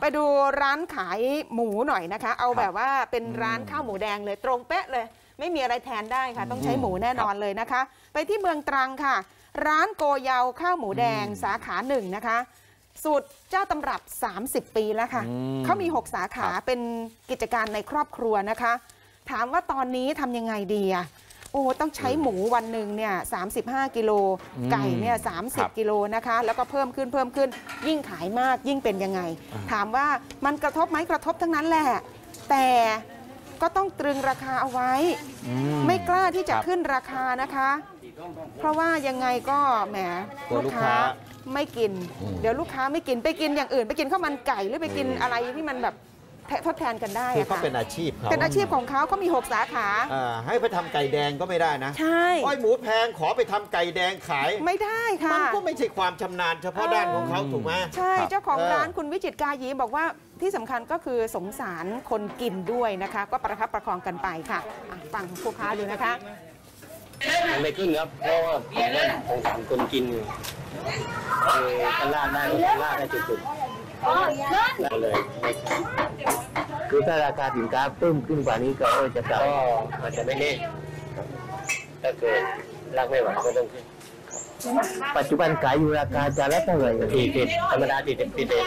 ไปดูร้านขายหมูหน่อยนะคะเอาแบบว่าเป็นร้านข้าวหมูแดงเลยตรงเป๊ะเลยไม่มีอะไรแทนได้ค่ะต้องใช้หมูแน่นอนเลยนะคะไปที่เมืองตรังค่ะร้านโกเยาข้าวหมูแดงสาขา1นะคะสูตรเจ้าตำรับ30ปีแล้วค่ะเขามี6สาขาเป็นกิจการในครอบครัวนะคะถามว่าตอนนี้ทำยังไงดีอะโอ้ต้องใช้หมูวันหนึ่งเนี่ย35 กิโลไก่เนี่ย30 กิโลนะคะแล้วก็เพิ่มขึ้นยิ่งขายมากยิ่งเป็นยังไงถามว่ามันกระทบไหมกระทบทั้งนั้นแหละแต่ก็ต้องตรึงราคาเอาไว้ไม่กล้าที่จะขึ้นราคานะคะเพราะว่ายังไงก็แหมลูกค้าไม่กินเดี๋ยวลูกค้าไม่กินไปกินอย่างอื่นไปกินข้าวมันไก่หรือไปกินอะไรที่มันแบบทดแทนกันได้คือเขาเป็นอาชีพเขาเป็นอาชีพของเขาก็มี6สาขาให้ไปทำไก่แดงก็ไม่ได้นะใช่อ้อยหมูแพงขอไปทำไก่แดงขายไม่ได้ค่ะมันก็ไม่ใช่ความชำนาญเฉพาะด้านของเขาถูกไหมใช่เจ้าของร้านคุณวิจิตรกายีบอกว่าที่สำคัญก็คือสงสารคนกินด้วยนะคะก็ประคับประคองกันไปค่ะฟังผู้ค้าดูนะคะไม่ขึ้นครับเพราะว่าผมว่าสงสารคนกินตลาดได้จุดเลยคือถ้าราคาสินค้าเพิ่มขึ้นกว่านี้ก็จะกลับมันจะไม่เล่นถ้าเกิดรักไม่หวังก็ต้องขึ้นปัจจุบันขายอยู่ราคาจานละเท่าไหร่40ธรรมดา40เลย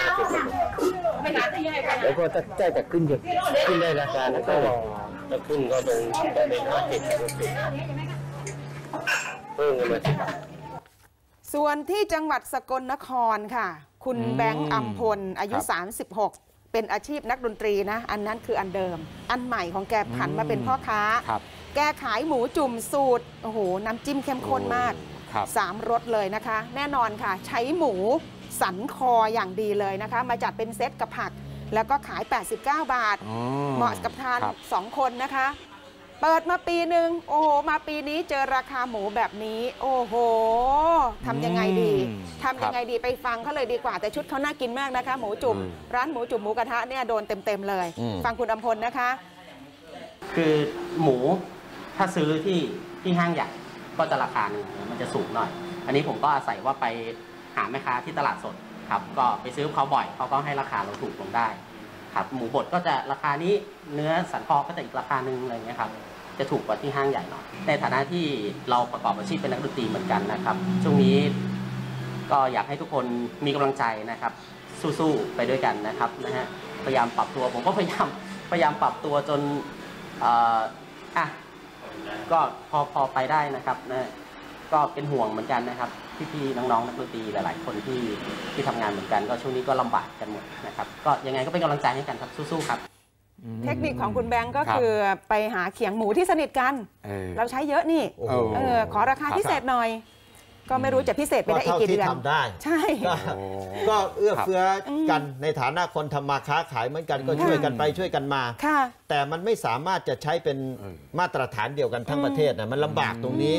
แล้วก็ถ้าจะขึ้นได้ราคาแล้วก็จะขึ้นก็ต้องเป็น50 60เพิ่มขึ้นมา10ส่วนที่จังหวัดสกลนครค่ะคุณแบงค์อัมพลอายุ36เป็นอาชีพนักดนตรีนะอันนั้นคืออันเดิมอันใหม่ของแกผันมาเป็นพ่อค้าแกขายหมูจุ่มสูตรโอ้โหน้ำจิ้มเข้มข้นมาก3รสเลยนะคะแน่นอนค่ะใช้หมูสันคออย่างดีเลยนะคะมาจัดเป็นเซตกับผักแล้วก็ขาย89 บาทเหมาะกับทาน2คนนะคะเปิดมาปีหนึ่งโอ้โหมาปีนี้เจอราคาหมูแบบนี้โอ้โหทำยังไงดีไปฟังเขาเลยดีกว่าแต่ชุดเขาน่ากินมากนะคะหมูจุ่มร้านหมูจุ่มหมูกระทะเนี่ยโดนเต็มเลยฟังคุณอัมพลนะคะคือหมูถ้าซื้อที่ห้างใหญ่ก็จะราคาหนึ่งมันจะสูงหน่อยอันนี้ผมก็อาศัยว่าไปหาแม่ค้าที่ตลาดสดครับก็ไปซื้อเขาบ่อยเขาก็ให้ราคาเราถูกลงได้ครับหมูบดก็จะราคานี้เนื้อสันคอก็จะอีกราคาหนึ่งอะไรเงี้ยครับจะถูกกว่าที่ห้างใหญ่หน่อยในฐานะที่เราประกอบอาชีพเป็นนักดนตรีเหมือนกันนะครับช่วงนี้ก็อยากให้ทุกคนมีกำลังใจนะครับสู้ๆไปด้วยกันนะครับนะฮะพยายามปรับตัวผมก็พยายามปรับตัวจนก็พอไปได้นะครับนะก็เป็นห่วงเหมือนกันนะครับพี่ๆน้องๆนักดนตรีหลายๆคนที่ทำงานเหมือนกันก็ช่วงนี้ก็ลำบากกันหมดนะครับก็ยังไงก็เป็นกำลังใจให้กันครับสู้ๆครับเทคนิคของคุณแบงก์ก็คือไปหาเขียงหมูที่สนิทกันเราใช้เยอะนี่ขอราคาพิเศษหน่อยก็ไม่รู้จะพิเศษไปได้อีกกี่เดือนใช่ก็เอื้อเฟื้อกันในฐานะคนทำมาค้าขายเหมือนกันก็ช่วยกันไปช่วยกันมาแต่มันไม่สามารถจะใช้เป็นมาตรฐานเดียวกันทั้งประเทศนะมันลำบากตรงนี้